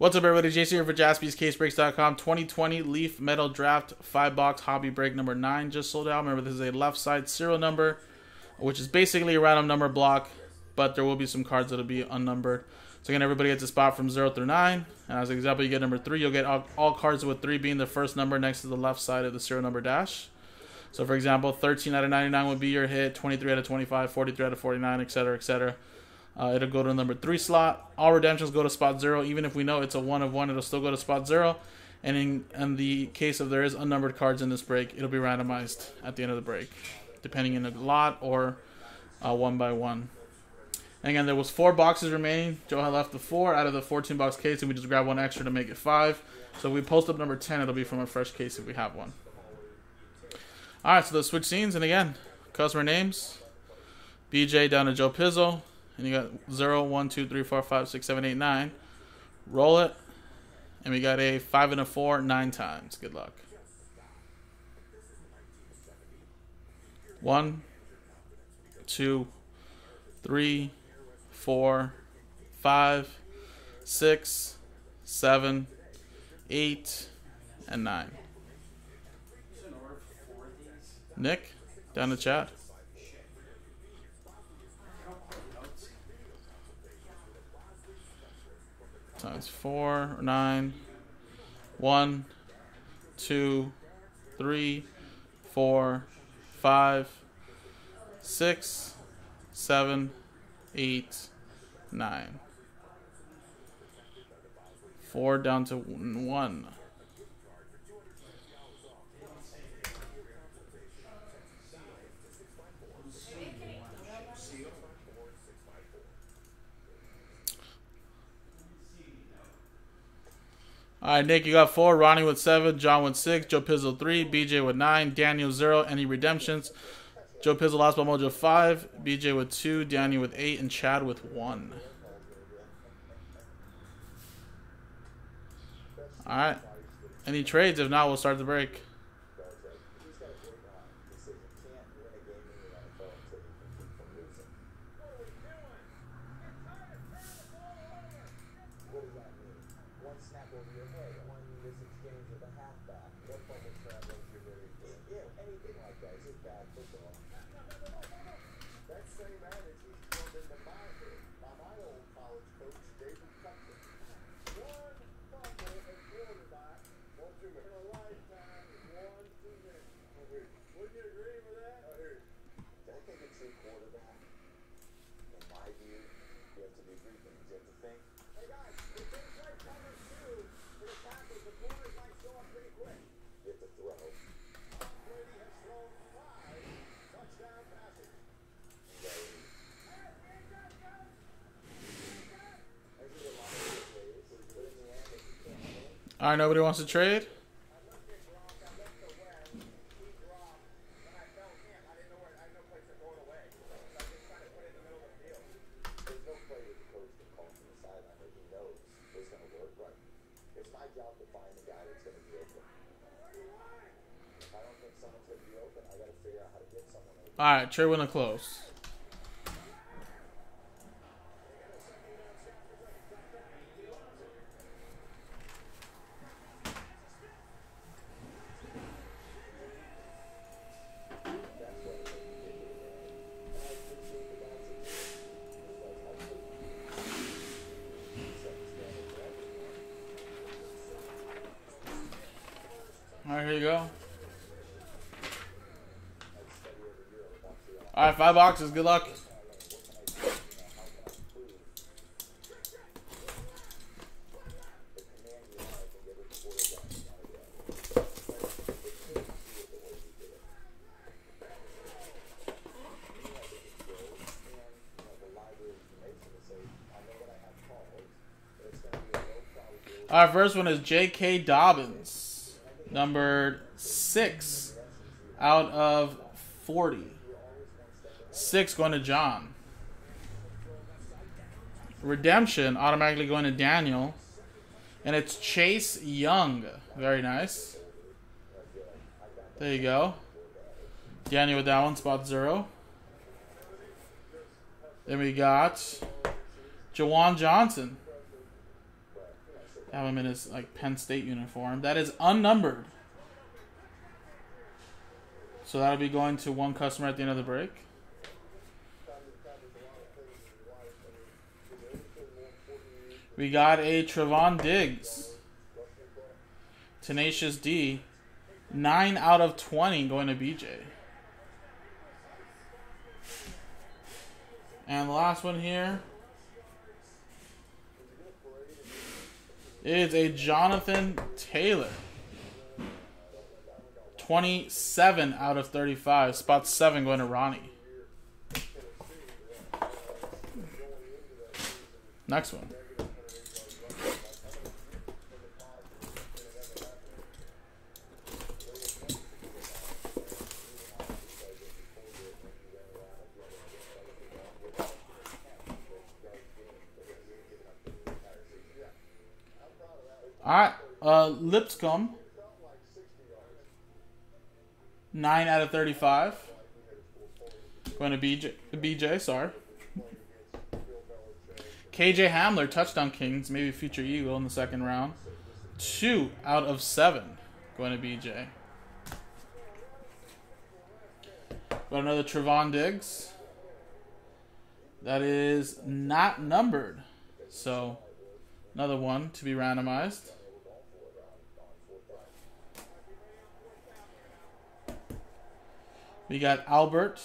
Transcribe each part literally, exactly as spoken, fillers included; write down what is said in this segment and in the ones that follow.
What's up, everybody? Jason here for Jaspys Case Breaks dot com. twenty twenty Leaf Metal Draft five box Hobby Break number nine just sold out. Remember, this is a left side serial number, which is basically a random number block, but there will be some cards that will be unnumbered. So again, everybody gets a spot from zero through nine. And as an example, you get number three. You'll get all, all cards with three being the first number next to the left side of the serial number dash. So for example, thirteen out of ninety-nine would be your hit, twenty-three out of twenty-five, forty-three out of forty-nine, et cetera, et cetera. Uh, it'll go to the number three slot. All redemptions go to spot zero. Even if we know it's a one of one, it'll still go to spot zero. And in, in the case of there is unnumbered cards in this break, it'll be randomized at the end of the break, depending on a lot or uh, one by one. And again, there was four boxes remaining. Joe had left the four out of the fourteen box case, and we just grabbed one extra to make it five. So if we post up number ten, it'll be from a fresh case if we have one. All right, so let's switch scenes. And again, customer names, B J down to Joe Pizzo. And you got zero, one, two, three, four, five, six, seven, eight, nine. Roll it. And we got a five and a four, nine times. Good luck. One, two, three, four, five, six, seven, eight, and nine. Nick, down to Chad. Times four, nine, one, two, three, four, five, six, seven, eight, nine. Four down to one. All right, Nick, you got four. Ronnie with seven. John with six. Joe Pizzo three. B J with nine. Daniel zero. Any redemptions? Joe Pizzo last by Mojo five. B J with two. Daniel with eight. And Chad with one. All right. Any trades? If not, we'll start the break. All right, nobody wants to trade? All right, trade window close. All right, here you go. All right, five boxes. Good luck. All right, first one is J K. Dobbins. Number six out of forty. Six going to John. Redemption automatically going to Daniel. And it's Chase Young. Very nice. There you go. Daniel with that one, spot zero. Then we got Juwan Johnson. Have him in his like Penn State uniform. That is unnumbered. So that'll be going to one customer at the end of the break. We got a Trevon Diggs. Tenacious D. nine out of twenty going to B J. And the last one here is a Jonathan Taylor. twenty-seven out of thirty-five. Spot seven going to Ronnie. Next one. Alright, uh, Lipscomb, nine out of thirty-five, going to B J, B J, sorry. K J Hamler, touchdown kings, maybe future Eagle in the second round, two out of seven, going to B J. Got another Trevon Diggs, that is not numbered, so another one to be randomized. We got Albert.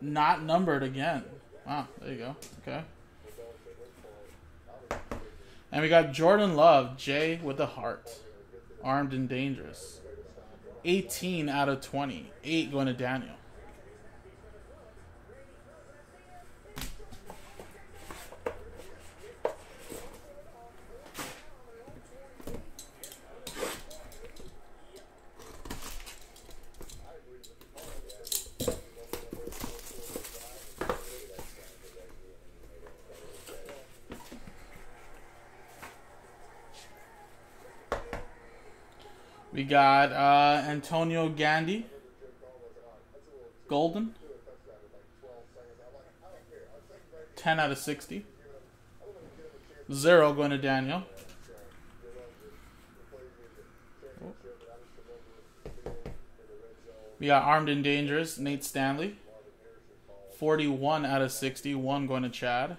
Not numbered again. Wow, there you go. Okay. And we got Jordan Love, J with the heart. Armed and dangerous. eighteen out of twenty. eight going to Daniel. We got uh, Antonio Gandhi, golden, ten out of sixty, zero going to Daniel. We got Armed and Dangerous, Nate Stanley, forty-one out of sixty, one going to Chad.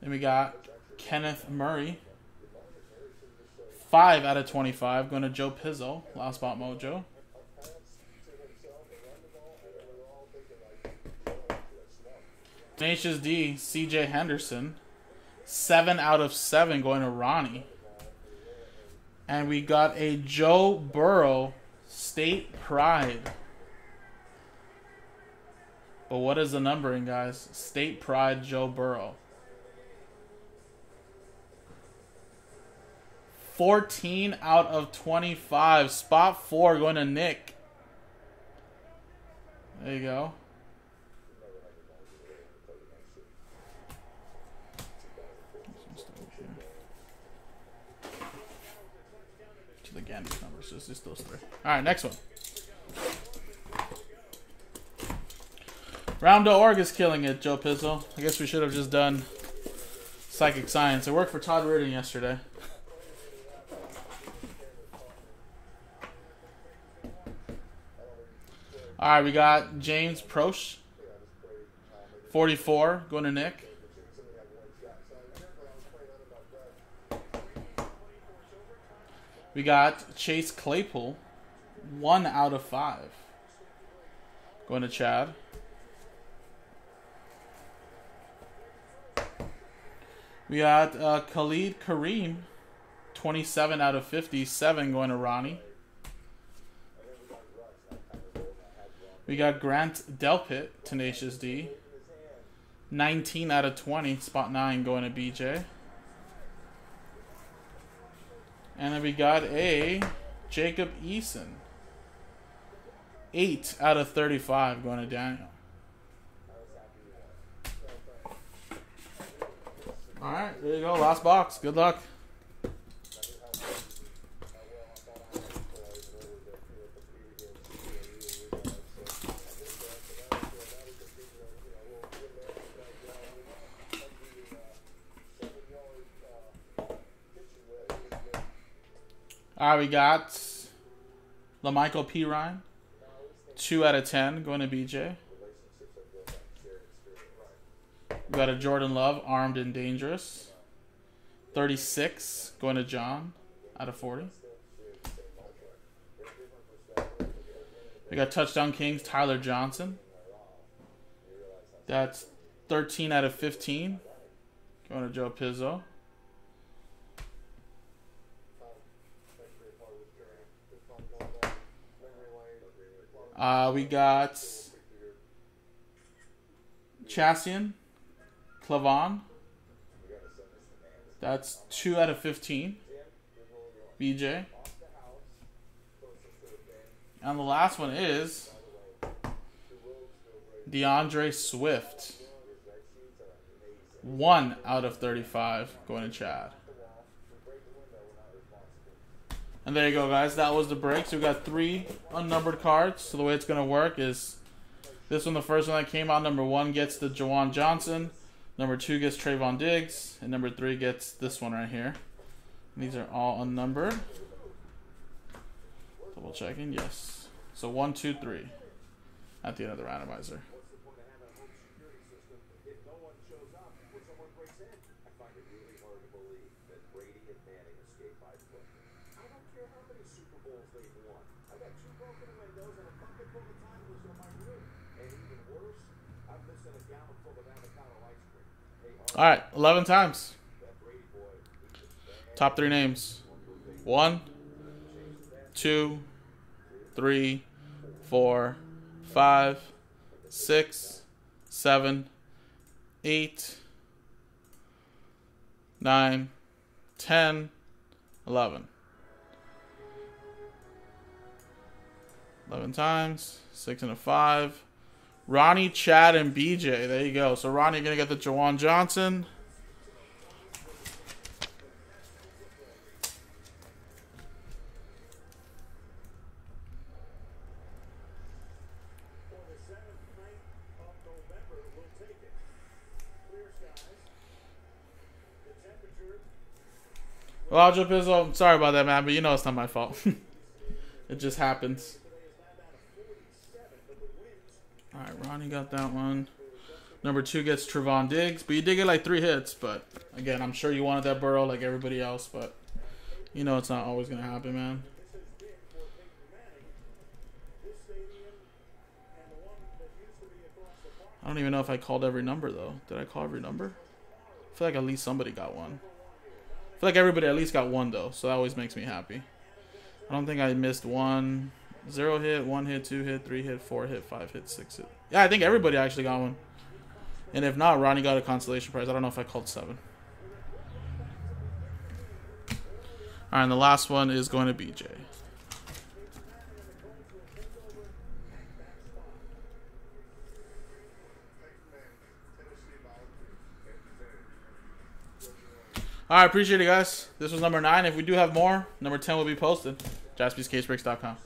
Then we got Kenneth Murray. five out of twenty-five, going to Joe Pizzo, Last Spot Mojo. Tenacious D, C J Henderson, seven out of seven, going to Ronnie. And we got a Joe Burrow, State Pride. But what is the numbering, guys? State Pride, Joe Burrow. fourteen out of twenty-five. Spot four going to Nick. There you go. To the Gandy numbers. It's just those three. All right, next one. Round dot org is killing it, Joe Pizzo. I guess we should have just done Psychic Science. I worked for Todd Reardon yesterday. All right, we got James Proche, forty-four, going to Nick. We got Chase Claypool, one out of five, going to Chad. We got uh, Khalid Kareem, twenty-seven out of fifty, seven going to Ronnie. We got Grant Delpit, Tenacious D, nineteen out of twenty, spot nine going to B J. And then we got a Jacob Eason, eight out of thirty-five going to Daniel. All right, there you go, last box. Good luck. All right, we got LaMichael P. Ryan. two out of ten going to B J. We got a Jordan Love, Armed and Dangerous. thirty-six going to John out of forty. We got Touchdown Kings, Tyler Johnson. That's thirteen out of fifteen. Going to Joe Pizzo. Uh, we got Chassian Clavon. That's two out of fifteen. B J. And the last one is DeAndre Swift. one out of thirty-five going to Chad. And there you go, guys. That was the break. So we got three unnumbered cards. So the way it's going to work is this one, the first one that came out, number one gets the Juwan Johnson. Number two gets Trevon Diggs. And number three gets this one right here. And these are all unnumbered. Double checking, yes. So one, two, three at the end of the randomizer. All right, eleven times. Top three names. One, two, three, four, five, six, seven, eight, nine, ten, eleven. Eleven times. Six and a five. Ronnie, Chad, and B J. There you go. So Ronnie going to get the Juwan Johnson. Well, Joe Pizzo, I'm sorry about that, man, but you know it's not my fault. It just happens. All right, Ronnie got that one. Number two gets Trevon Diggs, but you did get like three hits. But again, I'm sure you wanted that Burrow like everybody else, but you know it's not always gonna happen, man. I don't even know if I called every number though. Did I call every number? I feel like at least somebody got one. I feel like everybody at least got one though, so that always makes me happy. I don't think I missed one. Zero hit, one hit, two hit, three hit, four hit, five hit, six hit. Yeah, I think everybody actually got one. And if not, Ronnie got a consolation prize. I don't know if I called seven. All right, and the last one is going to B J. All right, appreciate it, guys. This was number nine. If we do have more, number ten will be posted. Jaspys Case Breaks dot com.